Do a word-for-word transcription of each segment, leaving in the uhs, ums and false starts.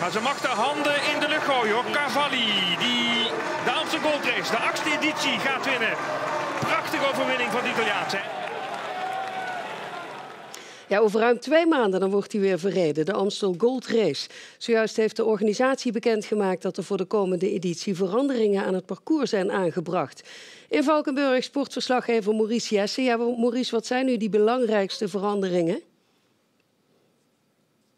Maar ze mag de handen in de lucht gooien, hoor. Carvalho, die de Amstel Gold Race, de achtste editie, gaat winnen. Prachtige overwinning van de Italiaanse. Ja, over ruim twee maanden dan wordt hij weer verreden, de Amstel Gold Race. Zojuist heeft de organisatie bekendgemaakt dat er voor de komende editie veranderingen aan het parcours zijn aangebracht. In Valkenburg sportverslaggever Maurice Jesse. Ja, Maurice, wat zijn nu die belangrijkste veranderingen?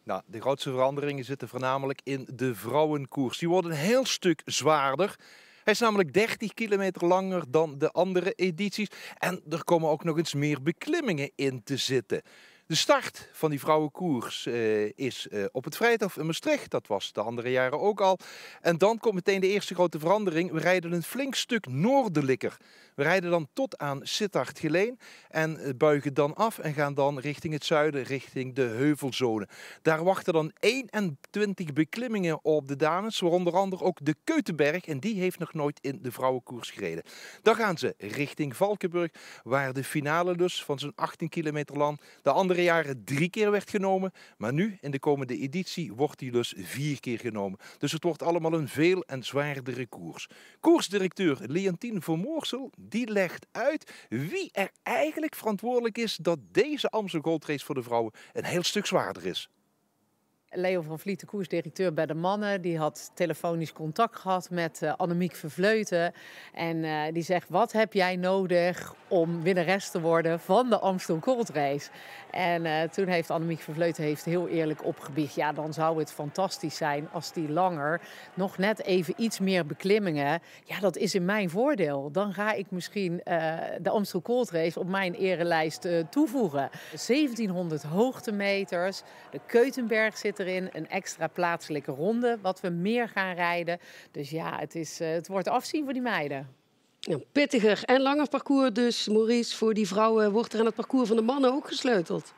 Nou, de grootste veranderingen zitten voornamelijk in de vrouwenkoers. Die worden een heel stuk zwaarder. Hij is namelijk dertig kilometer langer dan de andere edities. En er komen ook nog eens meer beklimmingen in te zitten. De start van die vrouwenkoers uh, is uh, op het Vrijthof in Maastricht. Dat was de andere jaren ook al. En dan komt meteen de eerste grote verandering. We rijden een flink stuk noordelijker. We rijden dan tot aan Sittard-Geleen en uh, buigen dan af en gaan dan richting het zuiden, richting de heuvelzone. Daar wachten dan eenentwintig beklimmingen op de dames, waaronder andere ook de Keutenberg. En die heeft nog nooit in de vrouwenkoers gereden. Dan gaan ze richting Valkenburg, waar de finale dus van zo'n achttien kilometer lang, de andere jaren drie keer werd genomen, maar nu in de komende editie wordt die dus vier keer genomen. Dus het wordt allemaal een veel en zwaardere koers. Koersdirecteur Leontien van Moorsel die legt uit wie er eigenlijk verantwoordelijk is dat deze Amstel Gold Race voor de vrouwen een heel stuk zwaarder is. Leo van Vliet, de koersdirecteur bij de mannen, die had telefonisch contact gehad met uh, Annemiek van Vleuten. En uh, die zegt, wat heb jij nodig om winnares te worden van de Amstel Gold Race? En uh, toen heeft Annemiek van Vleuten heeft heel eerlijk opgebiecht. Ja, dan zou het fantastisch zijn als die langer, nog net even iets meer beklimmingen. Ja, dat is in mijn voordeel. Dan ga ik misschien uh, de Amstel Gold Race op mijn erelijst uh, toevoegen. zeventienhonderd hoogtemeters, de Keutenberg zit erin, een extra plaatselijke ronde, wat we meer gaan rijden. Dus ja, het, is, het wordt afzien voor die meiden. Een pittiger en langer parcours dus, Maurice. Voor die vrouwen wordt er aan het parcours van de mannen ook gesleuteld.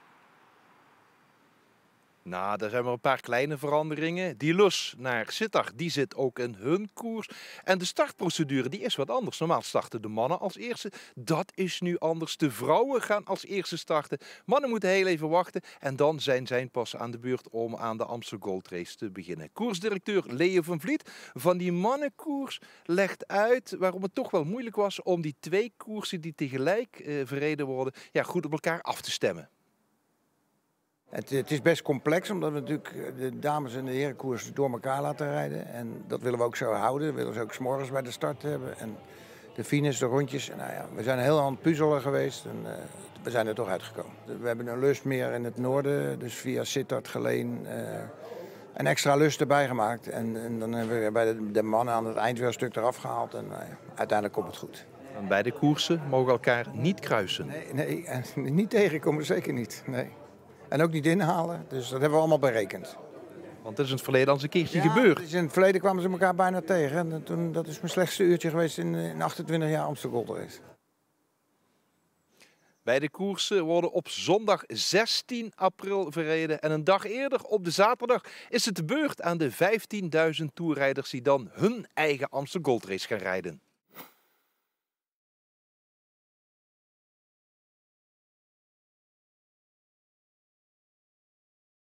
Nou, daar zijn maar een paar kleine veranderingen. Die lus naar Sittard, die zit ook in hun koers. En de startprocedure, die is wat anders. Normaal starten de mannen als eerste. Dat is nu anders. De vrouwen gaan als eerste starten. Mannen moeten heel even wachten. En dan zijn zij pas aan de beurt om aan de Amstel Gold Race te beginnen. Koersdirecteur Leo van Vliet van die mannenkoers legt uit waarom het toch wel moeilijk was om die twee koersen die tegelijk eh, verreden worden, ja, goed op elkaar af te stemmen. Het, het is best complex, omdat we natuurlijk de dames- en de herenkoers door elkaar laten rijden. En dat willen we ook zo houden. Dat willen we ook 's morgens bij de start hebben. En de finish, de rondjes. En nou ja, we zijn heel aan het puzzelen geweest en uh, we zijn er toch uitgekomen. We hebben een lust meer in het noorden, dus via Sittard-Geleen uh, een extra lust erbij gemaakt. En, en dan hebben we bij de, de mannen aan het eind weer een stuk eraf gehaald. En uh, uiteindelijk komt het goed. En beide koersen mogen elkaar niet kruisen? Nee, nee, en niet tegenkomen, zeker niet. Nee. En ook niet inhalen, dus dat hebben we allemaal berekend. Want dat is in het verleden al eens een keertje ja, gebeurd. Dus in het verleden kwamen ze elkaar bijna tegen. En toen, dat is mijn slechtste uurtje geweest in, in achtentwintig jaar Amstel Gold Race. Beide koersen worden op zondag zestien april verreden. En een dag eerder, op de zaterdag, is het de beurt aan de vijftienduizend toerrijders die dan hun eigen Amstel Gold Race gaan rijden.